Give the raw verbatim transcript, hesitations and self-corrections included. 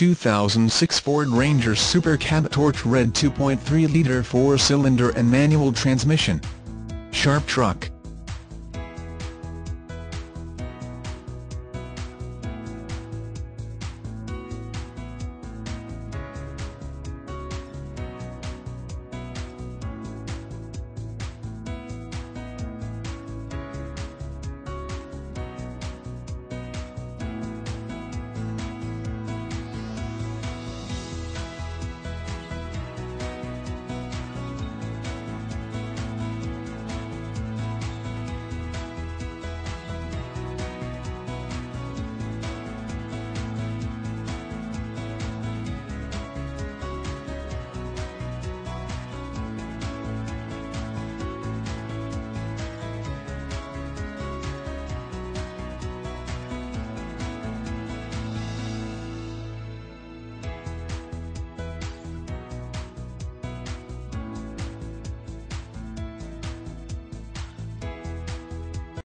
two thousand six Ford Ranger Super Cab Torch Red two point three liter four-cylinder and manual transmission. Sharp truck.